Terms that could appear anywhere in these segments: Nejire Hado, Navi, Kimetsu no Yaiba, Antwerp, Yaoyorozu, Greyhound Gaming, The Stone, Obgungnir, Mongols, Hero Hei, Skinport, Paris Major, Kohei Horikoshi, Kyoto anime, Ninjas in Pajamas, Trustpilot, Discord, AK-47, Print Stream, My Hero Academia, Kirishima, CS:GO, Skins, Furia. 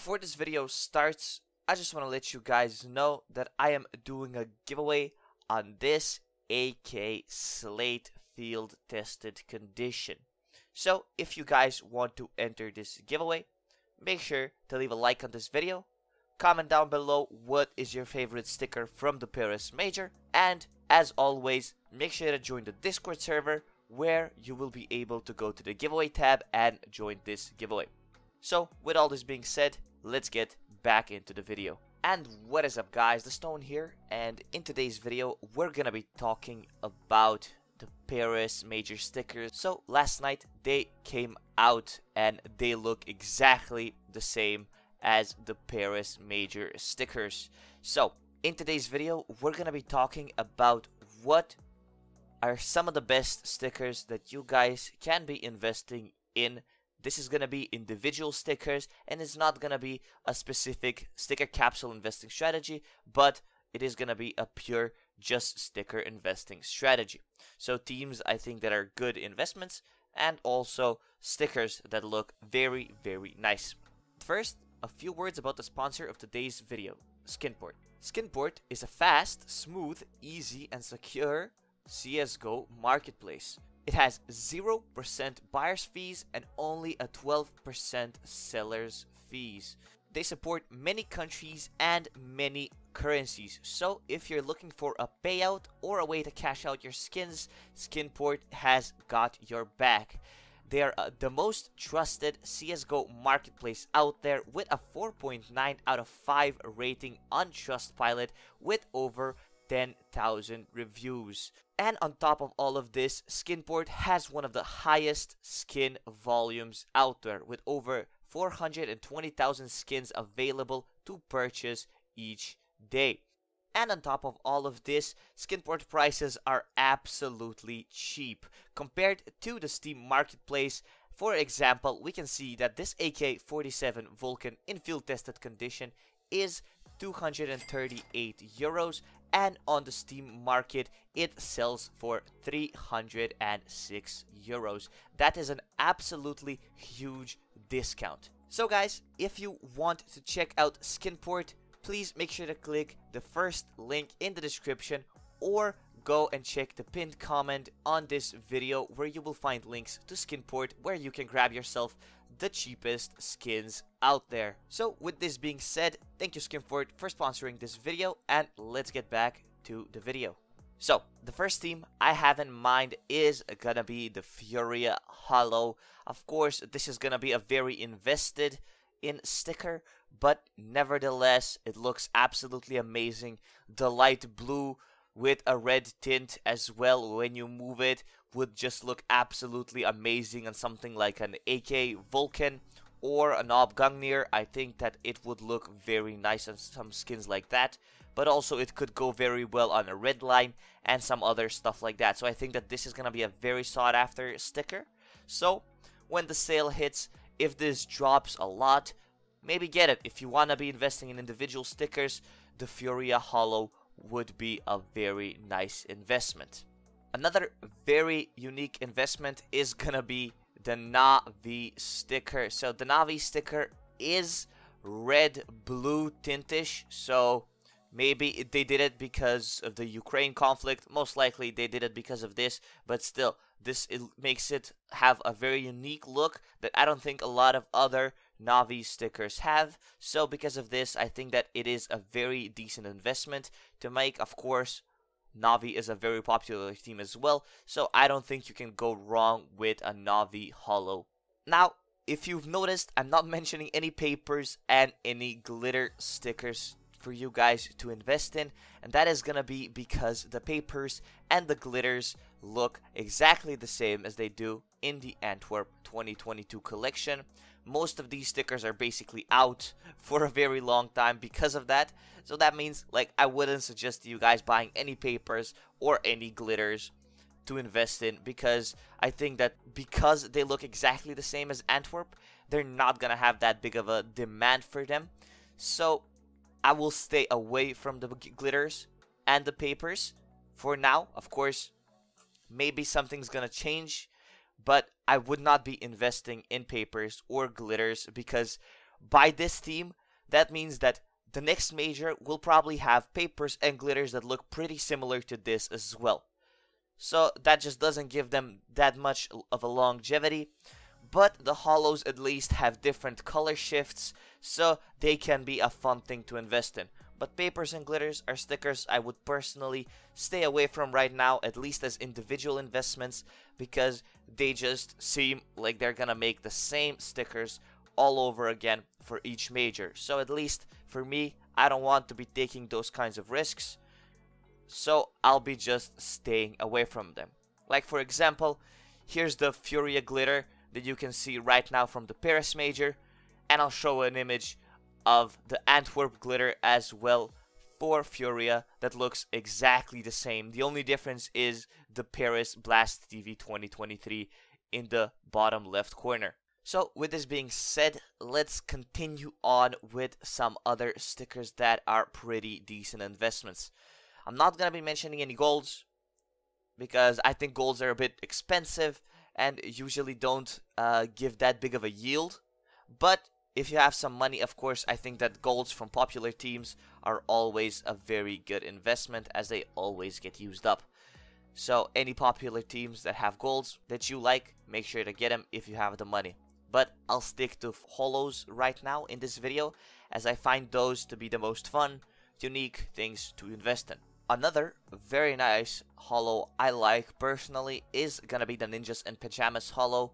Before this video starts, I just want to let you guys know that I am doing a giveaway on this AK Slate field tested condition. So if you guys want to enter this giveaway, make sure to leave a like on this video, comment down below what is your favorite sticker from the Paris Major, and as always, make sure to join the Discord server where you will be able to go to the giveaway tab and join this giveaway. So with all this being said, let's get back into the video. And what is up guys, The Stone here, and in today's video we're gonna be talking about the Paris Major stickers. So last night they came out and they look exactly the same as the Paris Major stickers. So in today's video we're gonna be talking about what are some of the best stickers that you guys can be investing in. This is going to be individual stickers and it's not going to be a specific sticker capsule investing strategy, but it is going to be a pure just sticker investing strategy. So themes I think that are good investments, and also stickers that look very, very nice. First, a few words about the sponsor of today's video, Skinport. Skinport is a fast, smooth, easy and secure CSGO marketplace. It has 0% buyer's fees and only a 12% seller's fees. They support many countries and many currencies. So if you're looking for a payout or a way to cash out your skins, Skinport has got your back. They are the most trusted CSGO marketplace out there, with a 4.9 out of 5 rating on Trustpilot with over 10,000 reviews. And on top of all of this, Skinport has one of the highest skin volumes out there, with over 420,000 skins available to purchase each day. And on top of all of this, Skinport prices are absolutely cheap compared to the Steam marketplace. For example, we can see that this AK-47 Vulcan in field tested condition is 238 euros, and on the Steam market it sells for 306 euros. That is an absolutely huge discount. So guys, if you want to check out Skinport, please make sure to click the first link in the description, or go and check the pinned comment on this video where you will find links to Skinport where you can grab yourself the cheapest skins out there. So with this being said, thank you Skinport for sponsoring this video, and let's get back to the video. So the first theme I have in mind is gonna be the Furia Hollow. Of course, this is gonna be a very invested in sticker, but nevertheless it looks absolutely amazing. The light blue with a red tint as well when you move it would just look absolutely amazing on something like an AK Vulcan or an Obgungnir. I think that it would look very nice on some skins like that, but also it could go very well on a red line and some other stuff like that. So I think that this is gonna be a very sought after sticker. So when the sale hits, if this drops a lot, maybe get it. If you wanna be investing in individual stickers, the Furia Hollow would be a very nice investment. Another very unique investment is gonna be the Navi sticker. So the Navi sticker is red blue tintish, so maybe they did it because of the Ukraine conflict, most likely they did it because of this, but still this, it makes it have a very unique look that I don't think a lot of other Navi stickers have. So because of this, I think that it is a very decent investment to make. Of course, Navi is a very popular theme as well, so I don't think you can go wrong with a Navi Hollow. Now, if you've noticed, I'm not mentioning any papers and any glitter stickers for you guys to invest in, and that is gonna be because the papers and the glitters look exactly the same as they do in the Antwerp 2022 collection. Most of these stickers are basically out for a very long time because of that. So that means, like, I wouldn't suggest you guys buying any papers or any glitters to invest in, because I think that because they look exactly the same as Antwerp, they're not gonna have that big of a demand for them. So I will stay away from the glitters and the papers for now. Of course, maybe something's gonna change, but I would not be investing in papers or glitters because by this team, that means that the next major will probably have papers and glitters that look pretty similar to this as well. So that just doesn't give them that much of a longevity. But the hollows at least have different color shifts, so they can be a fun thing to invest in. But papers and glitters are stickers I would personally stay away from right now, at least as individual investments, because they just seem like they're gonna make the same stickers all over again for each major. So at least for me, I don't want to be taking those kinds of risks, so I'll be just staying away from them. Like for example, here's the Furia glitter that you can see right now from the Paris Major, and I'll show an image of the Antwerp glitter as well for Furia that looks exactly the same. The only difference is the Paris Blast TV 2023 in the bottom left corner. So with this being said, let's continue on with some other stickers that are pretty decent investments. I'm not gonna be mentioning any golds because I think golds are a bit expensive and usually don't give that big of a yield, but if you have some money, of course, I think that golds from popular teams are always a very good investment as they always get used up. So any popular teams that have golds that you like, make sure to get them if you have the money. But I'll stick to hollows right now in this video as I find those to be the most fun, unique things to invest in. Another very nice hollow I like personally is gonna be the Ninjas in Pajamas hollow.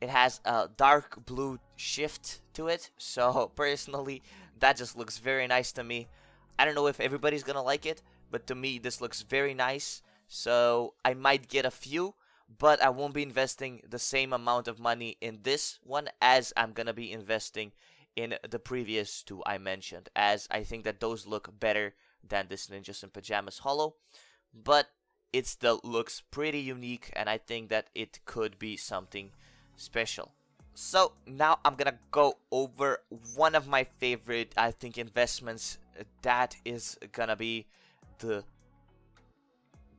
It has a dark blue shift to it, so personally that just looks very nice to me. I don't know if everybody's gonna like it, but to me this looks very nice, so I might get a few, but I won't be investing the same amount of money in this one as I'm gonna be investing in the previous two I mentioned, as I think that those look better than this Ninjas in Pajamas hollow, but it still looks pretty unique and I think that it could be something special. So now I'm gonna go over one of my favorite, I think, investments. That is gonna be the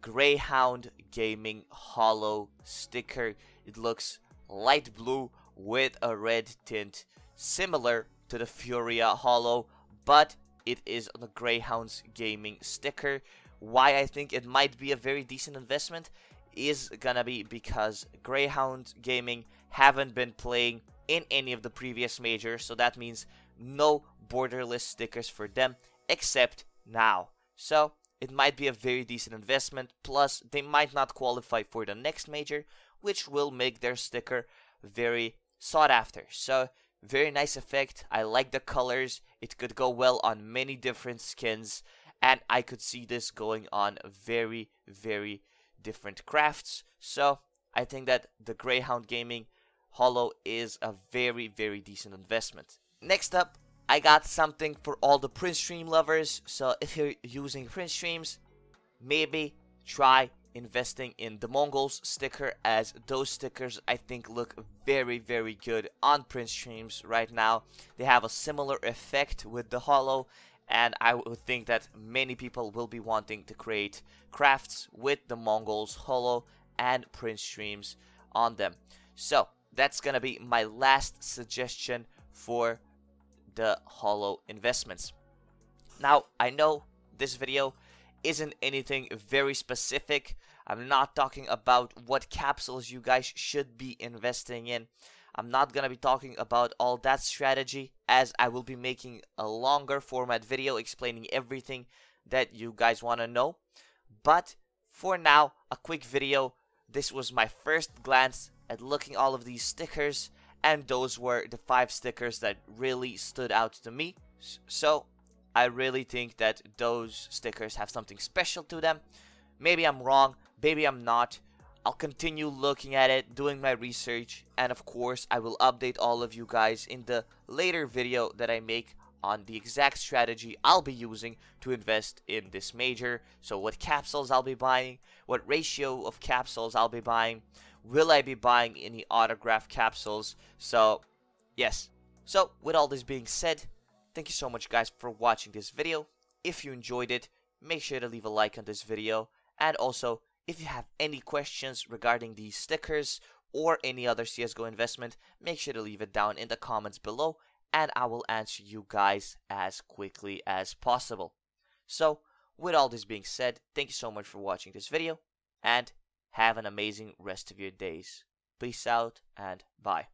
Greyhound Gaming hollow sticker. It looks light blue with a red tint, similar to the Furia hollow, but it is the Greyhound's Gaming sticker. Why I think it might be a very decent investment is gonna be because Greyhound Gaming haven't been playing in any of the previous majors, so that means no borderless stickers for them except now. So it might be a very decent investment, plus they might not qualify for the next major, which will make their sticker very sought after. So very nice effect, I like the colors, it could go well on many different skins, and I could see this going on very, very different crafts. So I think that the Greyhound Gaming hollow is a very, very decent investment. Next up, I got something for all the Print Stream lovers. So if you're using Print Streams, maybe try investing in the Mongols sticker, as those stickers I think look very, very good on Print Streams right now. They have a similar effect with the hollow, and I would think that many people will be wanting to create crafts with the Mongols hollow and Print Streams on them. So that's gonna be my last suggestion for the hollow investments. Now I know this video isn't anything very specific. I'm not talking about what capsules you guys should be investing in. I'm not gonna be talking about all that strategy, as I will be making a longer format video explaining everything that you guys want to know. But for now, a quick video. This was my first glance at looking all of these stickers, and those were the 5 stickers that really stood out to me. So I really think that those stickers have something special to them. Maybe I'm wrong, maybe I'm not. I'll continue looking at it, doing my research, and of course I will update all of you guys in the later video that I make on the exact strategy I'll be using to invest in this major. So what capsules I'll be buying, what ratio of capsules I'll be buying, will I be buying any autograph capsules? So yes. So with all this being said, thank you so much guys for watching this video. If you enjoyed it, make sure to leave a like on this video, and also if you have any questions regarding these stickers or any other CSGO investment, make sure to leave it down in the comments below, and I will answer you guys as quickly as possible. So, with all this being said, thank you so much for watching this video, and have an amazing rest of your days. Peace out, and bye.